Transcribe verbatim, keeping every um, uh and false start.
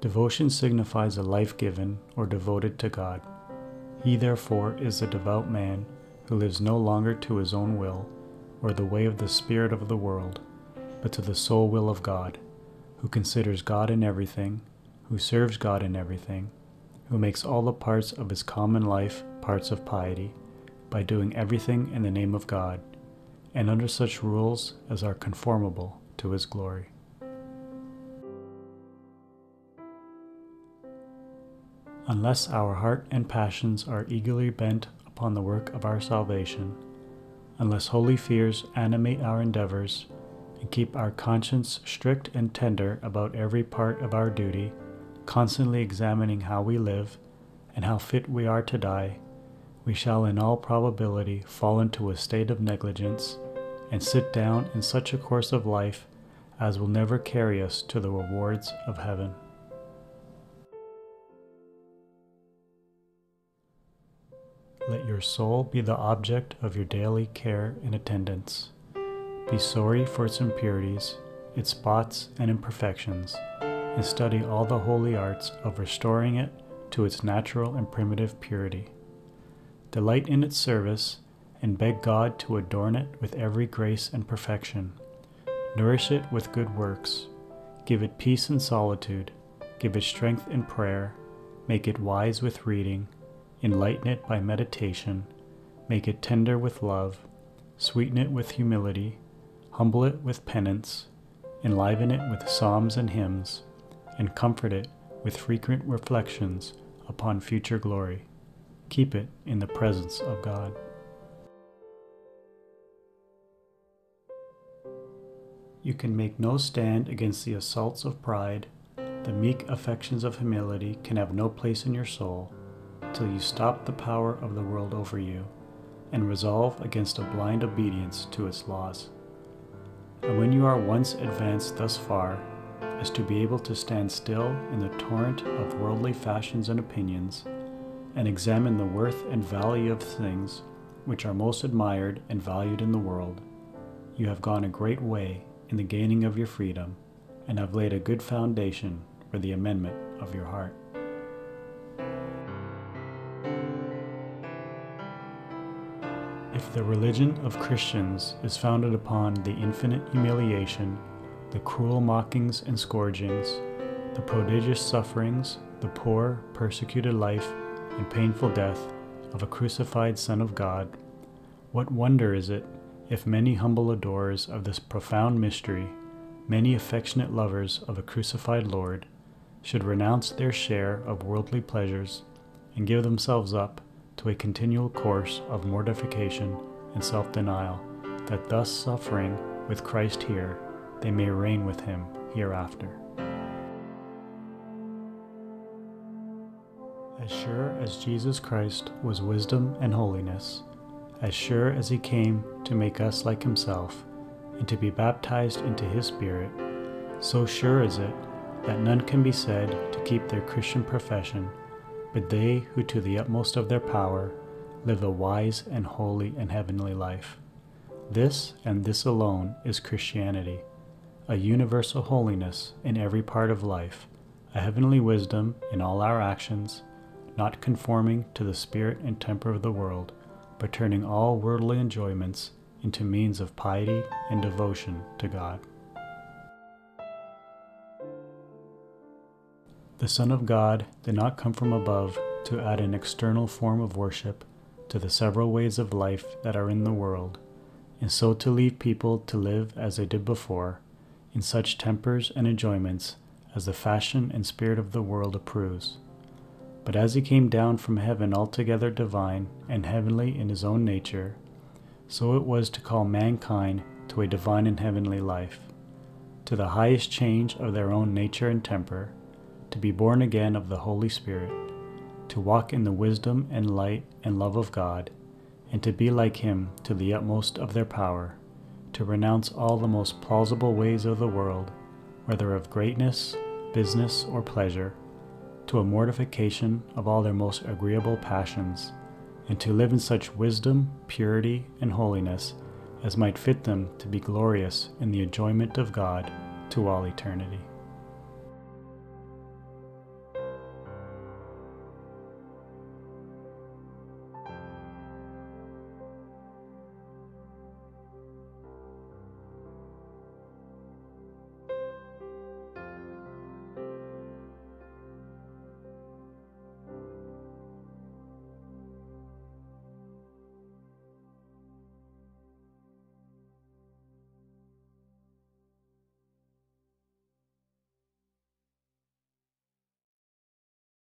Devotion signifies a life given or devoted to God. He therefore is a devout man who lives no longer to his own will or the way of the spirit of the world, but to the sole will of God, who considers God in everything, who serves God in everything, who makes all the parts of his common life parts of piety, by doing everything in the name of God, and under such rules as are conformable to his glory. Unless our heart and passions are eagerly bent upon the work of our salvation, unless holy fears animate our endeavors, and keep our conscience strict and tender about every part of our duty, constantly examining how we live, and how fit we are to die, we shall in all probability fall into a state of negligence, and sit down in such a course of life as will never carry us to the rewards of heaven. Let your soul be the object of your daily care and attendance. Be sorry for its impurities, its spots and imperfections, and study all the holy arts of restoring it to its natural and primitive purity. Delight in its service, and beg God to adorn it with every grace and perfection. Nourish it with good works. Give it peace and solitude. Give it strength in prayer. Make it wise with reading. Enlighten it by meditation. Make it tender with love. Sweeten it with humility. Humble it with penance. Enliven it with psalms and hymns. And comfort it with frequent reflections upon future glory. Keep it in the presence of God. You can make no stand against the assaults of pride. The meek affections of humility can have no place in your soul, till you stop the power of the world over you, and resolve against a blind obedience to its laws. And when you are once advanced thus far, as to be able to stand still in the torrent of worldly fashions and opinions, and examine the worth and value of things which are most admired and valued in the world, you have gone a great way in the gaining of your freedom, and have laid a good foundation for the amendment of your heart. If the religion of Christians is founded upon the infinite humiliation, the cruel mockings and scourgings, the prodigious sufferings, the poor, persecuted life, and painful death of a crucified Son of God, what wonder is it if many humble adorers of this profound mystery, many affectionate lovers of a crucified Lord, should renounce their share of worldly pleasures and give themselves up to a continual course of mortification and self-denial, that thus suffering with Christ here, they may reign with him hereafter. As sure as Jesus Christ was wisdom and holiness, as sure as he came to make us like himself, and to be baptized into his Spirit, so sure is it that none can be said to keep their Christian profession, but they who to the utmost of their power live a wise and holy and heavenly life. This and this alone is Christianity, a universal holiness in every part of life, a heavenly wisdom in all our actions, not conforming to the spirit and temper of the world, but turning all worldly enjoyments into means of piety and devotion to God. The Son of God did not come from above to add an external form of worship to the several ways of life that are in the world, and so to leave people to live as they did before, in such tempers and enjoyments as the fashion and spirit of the world approves. But as he came down from heaven altogether divine and heavenly in his own nature, so it was to call mankind to a divine and heavenly life, to the highest change of their own nature and temper, to be born again of the Holy Spirit, to walk in the wisdom and light and love of God, and to be like him to the utmost of their power, to renounce all the most plausible ways of the world, whether of greatness, business, or pleasure, to a mortification of all their most agreeable passions, and to live in such wisdom, purity, and holiness as might fit them to be glorious in the enjoyment of God to all eternity.